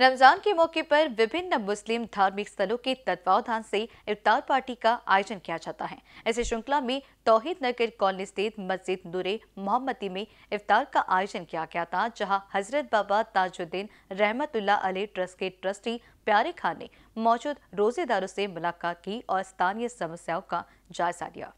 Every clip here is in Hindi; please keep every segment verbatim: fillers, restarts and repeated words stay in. रमजान के मौके पर विभिन्न मुस्लिम धार्मिक स्थलों के तत्वावधान से इफ्तार पार्टी का आयोजन किया जाता है। ऐसी श्रृंखला में तौहीद नगर कॉलोनी स्थित मस्जिद नुरे मोहम्मदी में इफ्तार का आयोजन किया गया था, जहां हजरत बाबा ताजुद्दीन रहमतुल्ला अले ट्रस्ट के ट्रस्टी प्यारे खान ने मौजूद रोजेदारों से मुलाकात की और स्थानीय समस्याओं का जायजा लिया।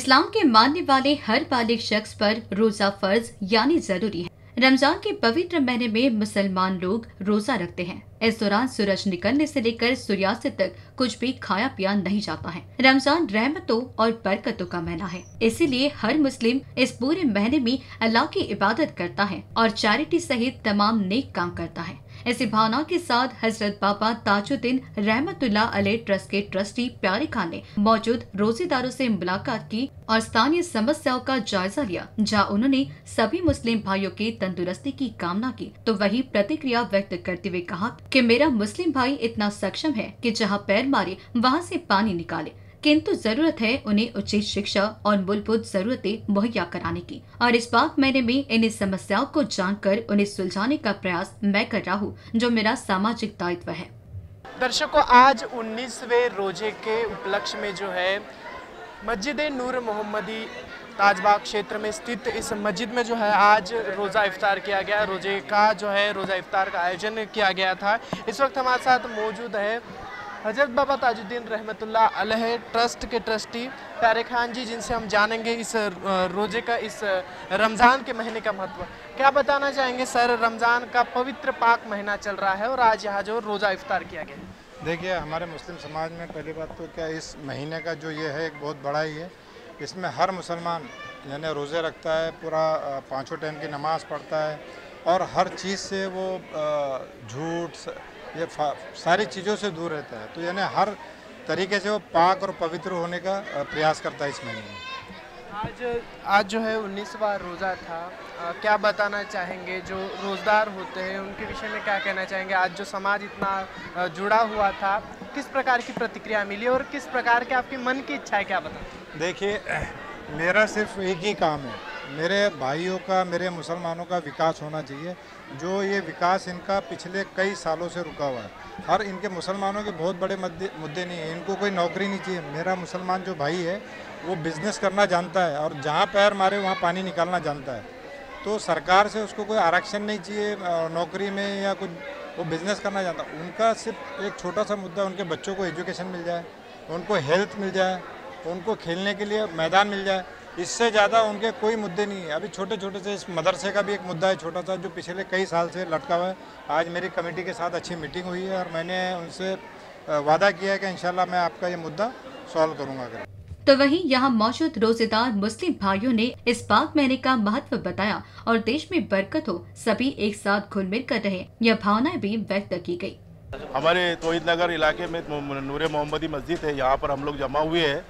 इस्लाम के मानने वाले हर बालिग शख्स पर रोजा फर्ज यानी जरूरी है। रमजान के पवित्र महीने में मुसलमान लोग रोजा रखते हैं। इस दौरान सूरज निकलने से लेकर सूर्यास्त तक कुछ भी खाया पिया नहीं जाता है। रमजान रहमतों और बरकतों का महीना है, इसीलिए हर मुस्लिम इस पूरे महीने में अल्लाह की इबादत करता है और चैरिटी सहित तमाम नेक काम करता है। ऐसी भावना के साथ हजरत बाबा ताजुद्दीन रहमतुल्ला अले ट्रस्ट के ट्रस्टी प्यारे खान ने मौजूद रोजेदारों से मुलाकात की और स्थानीय समस्याओं का जायजा लिया, जहां उन्होंने सभी मुस्लिम भाइयों की तंदुरुस्ती की कामना की, तो वही प्रतिक्रिया व्यक्त करते हुए कहा कि मेरा मुस्लिम भाई इतना सक्षम है कि जहां पैर मारे वहां से पानी निकाले, किंतु जरूरत है उन्हें उचित शिक्षा और मूलभूत जरूरतें मुहैया कराने की। और इस पाक महीने में इन समस्याओं को जानकर उन्हें सुलझाने का प्रयास मैं कर रहा हूँ, जो मेरा सामाजिक दायित्व है। दर्शकों, आज उन्नीसवें रोजे के उपलक्ष्य में जो है मस्जिद नूर मोहम्मदी ताजबाग क्षेत्र में स्थित इस मस्जिद में जो है आज रोज़ा इफ्तार किया गया। रोजे का जो है रोज़ा इफ्तार का आयोजन किया गया था। इस वक्त हमारे साथ मौजूद है हजरत बाबा ताजुद्दीन रहमतुल्ला अलैह ट्रस्ट के ट्रस्टी प्यारे खान जी, जिनसे हम जानेंगे इस रोजे का, इस रमज़ान के महीने का महत्व। क्या बताना चाहेंगे सर, रमज़ान का पवित्र पाक महीना चल रहा है और आज यहाँ जो रोज़ा इफ्तार किया गया? देखिए, हमारे मुस्लिम समाज में पहली बात तो क्या इस महीने का जो ये है एक बहुत बड़ा ही है। इसमें हर मुसलमान यानी रोज़े रखता है, पूरा पाँचों टाइम की नमाज़ पढ़ता है और हर चीज़ से वो झूठ ये सारी चीज़ों से दूर रहता है। तो यानी हर तरीके से वो पाक और पवित्र होने का प्रयास करता है इस महीने में। आज आज जो है उन्नीसवां रोज़ा था, आ, क्या बताना चाहेंगे जो रोज़दार होते हैं उनके विषय में क्या कहना चाहेंगे? आज जो समाज इतना जुड़ा हुआ था, किस प्रकार की प्रतिक्रिया मिली और किस प्रकार के आपके मन की इच्छा है, क्या बताएं? देखिए, मेरा सिर्फ एक ही काम है, मेरे भाइयों का, मेरे मुसलमानों का विकास होना चाहिए। जो ये विकास इनका पिछले कई सालों से रुका हुआ है। हर इनके मुसलमानों के बहुत बड़े मुद्दे नहीं है, इनको कोई नौकरी नहीं चाहिए। मेरा मुसलमान जो भाई है वो बिज़नेस करना जानता है और जहाँ पैर मारे वहाँ पानी निकालना जानता है। तो सरकार से उसको कोई आरक्षण नहीं चाहिए नौकरी में या कुछ, वो बिज़नेस करना जानता है। उनका सिर्फ एक छोटा सा मुद्दा, उनके बच्चों को एजुकेशन मिल जाए, उनको हेल्थ मिल जाए, उनको खेलने के लिए मैदान मिल जाए, इससे ज़्यादा उनके कोई मुद्दे नहीं है। अभी छोटे छोटे से इस मदरसे का भी एक मुद्दा है छोटा सा, जो पिछले कई साल से लटका हुआ है। आज मेरी कमेटी के साथ अच्छी मीटिंग हुई है और मैंने उनसे वादा किया है कि इंशाल्लाह मैं आपका ये मुद्दा सॉल्व करूँगा। तो वहीं यहाँ मौजूद रोजेदार मुस्लिम भाइयों ने इस पाक महीने का महत्व बताया और देश में बरकत हो, सभी एक साथ घुल मिल कर रहे, यह भावनाएं भी व्यक्त की गयी। हमारे तौहीद नगर इलाके में नूरे मोहम्मदी मस्जिद है, यहाँ पर हम लोग जमा हुए हैं।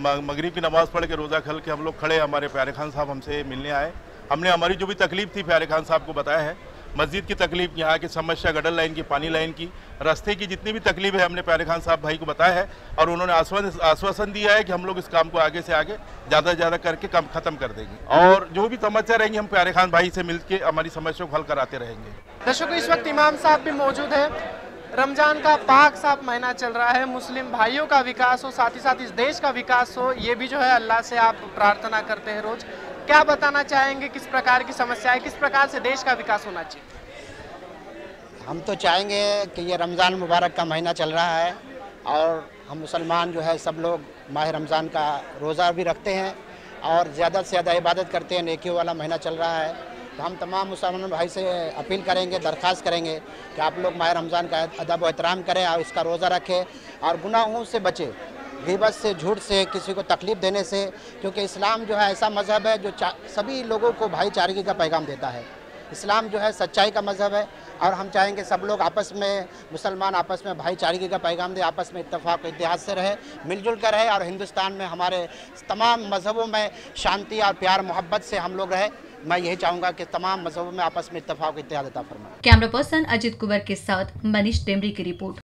मगरिब की नमाज़ पढ़ के रोज़ा खल के हम लोग खड़े। हमारे प्यारे खान साहब हमसे मिलने आए, हमने हमारी जो भी तकलीफ थी प्यारे खान साहब को बताया है। मस्जिद की तकलीफ, यहाँ की समस्या, गडर लाइन की, पानी लाइन की, रास्ते की जितनी भी तकलीफ है, हमने प्यारे खान साहब भाई को बताया है और उन्होंने आश्वासन आश्वासन दिया है कि हम लोग इस काम को आगे से आगे ज़्यादा से ज़्यादा करके कम ख़त्म कर देंगे और जो भी समस्या रहेंगी हम प्यारे खान भाई से मिल के हमारी समस्या को हल कराते रहेंगे। दर्शकों, इस वक्त इमाम साहब भी मौजूद है। रमज़ान का पाक साफ महीना चल रहा है, मुस्लिम भाइयों का विकास हो, साथ ही साथ इस देश का विकास हो, ये भी जो है अल्लाह से आप प्रार्थना करते हैं रोज़। क्या बताना चाहेंगे, किस प्रकार की समस्याएं, किस प्रकार से देश का विकास होना चाहिए? हम तो चाहेंगे कि ये रमज़ान मुबारक का महीना चल रहा है और हम मुसलमान जो है सब लोग माह रमज़ान का रोज़ा भी रखते हैं और ज़्यादा से ज़्यादा इबादत करते हैं। नेकियों वाला महीना चल रहा है, तो हम तमाम मुसलमान भाई से अपील करेंगे, दरख्वास्त करेंगे कि आप लोग माह रमज़ान का अदब व एहतराम करें और इसका रोज़ा रखें और गुनाहों से बचें, गिबत से, झूठ से, किसी को तकलीफ़ देने से, क्योंकि इस्लाम जो है ऐसा मज़हब है जो सभी लोगों को भाईचारगी का पैगाम देता है। इस्लाम जो है सच्चाई का मज़हब है और हम चाहेंगे सब लोग आपस में, मुसलमान आपस में भाईचारगी का पैगाम दे, आपस में इत्तेफाक इतिहास से रहे, मिलजुल कर रहे और हिंदुस्तान में हमारे तमाम मज़हबों में शांति और प्यार मोहब्बत से हम लोग रहे। मैं यही चाहूँगा कि तमाम मजहबों में आपस में इत्तेफाक इत्तेहाद अता फरमाएं। कैमरा पर्सन अजीत कुवर के साथ मनीष टेमरी की रिपोर्ट।